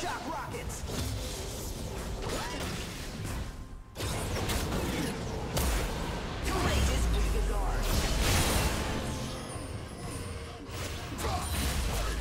shock rockets. Courageous Giga Guard. First blood.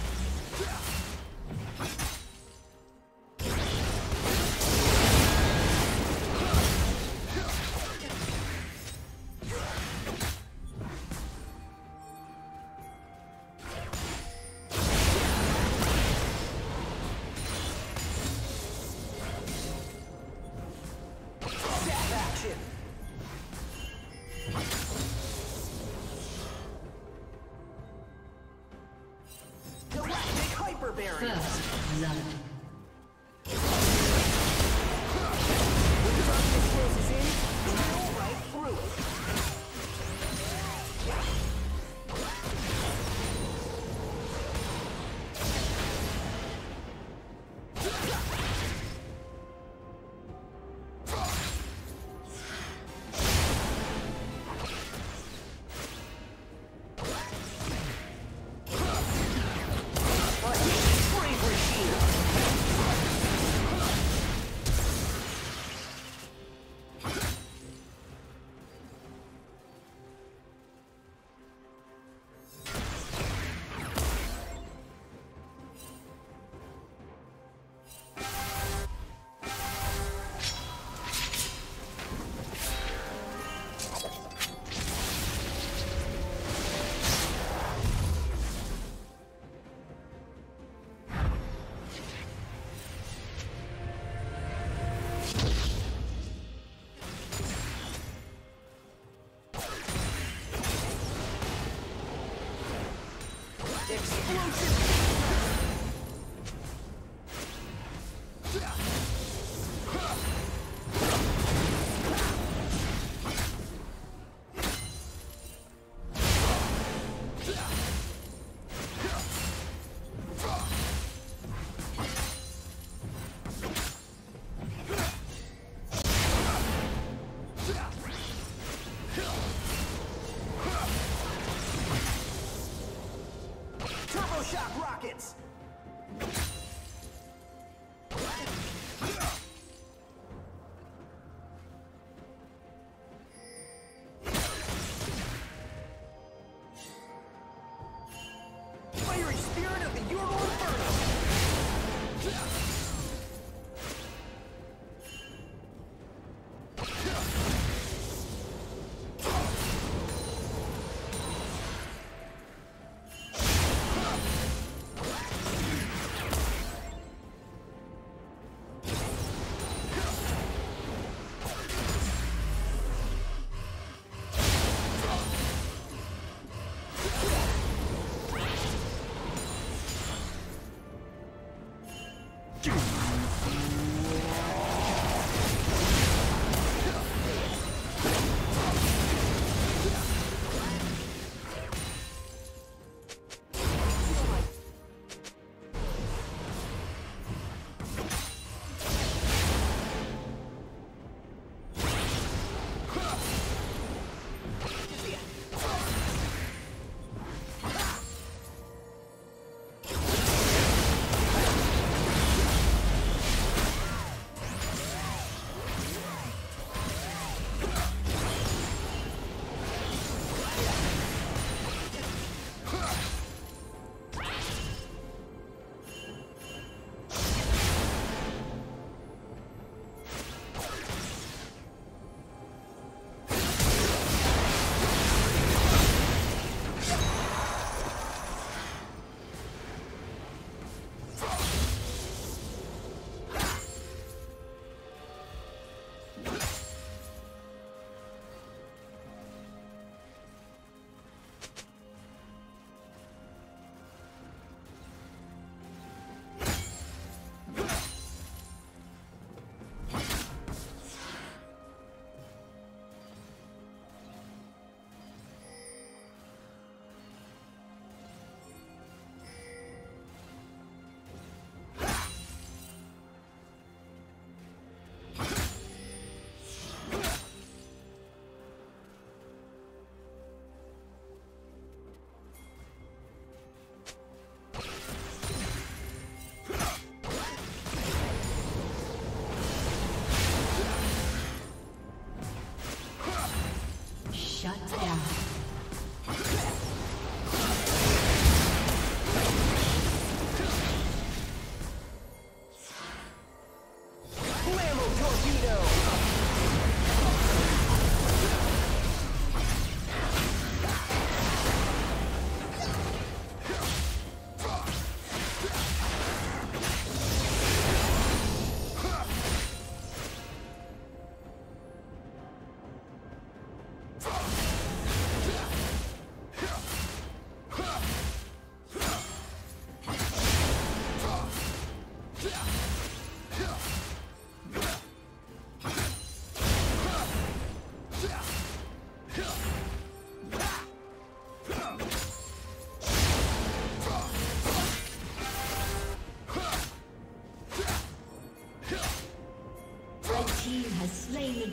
Shock rockets! Fiery spirit of the Ural Inferno!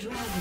dragon.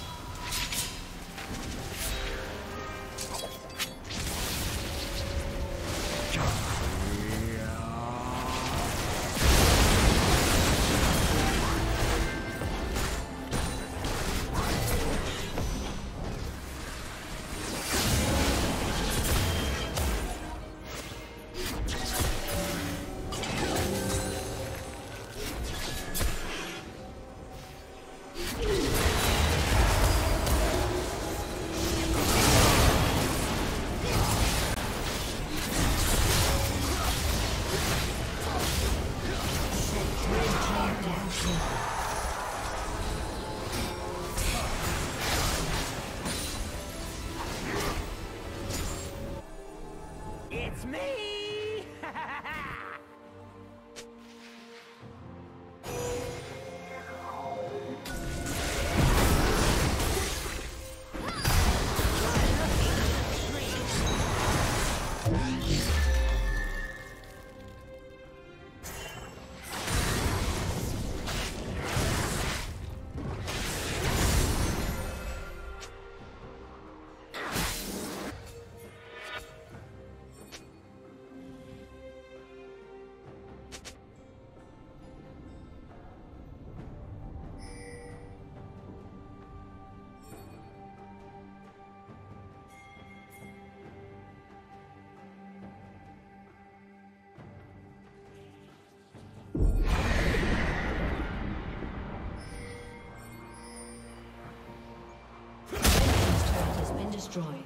Destroyed.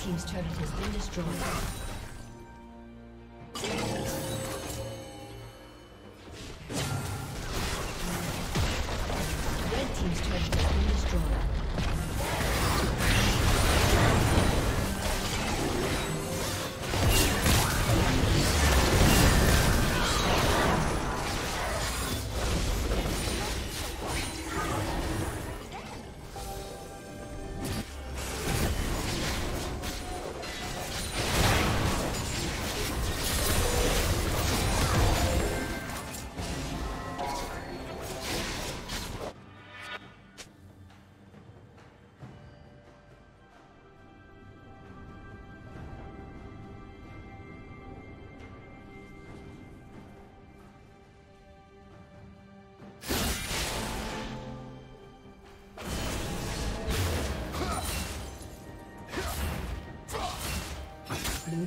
Team's turret has been destroyed. Blue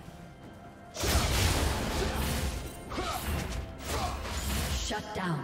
Shut down.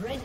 Red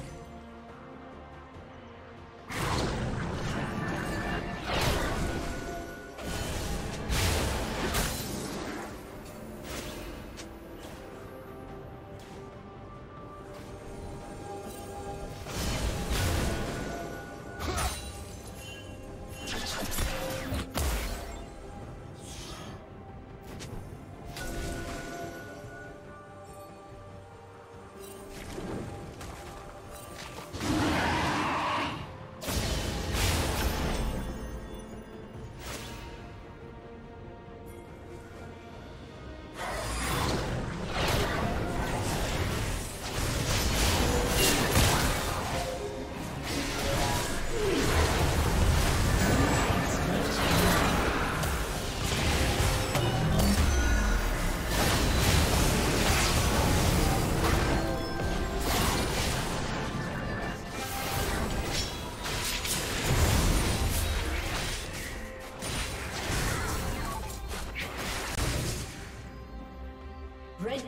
Red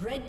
Red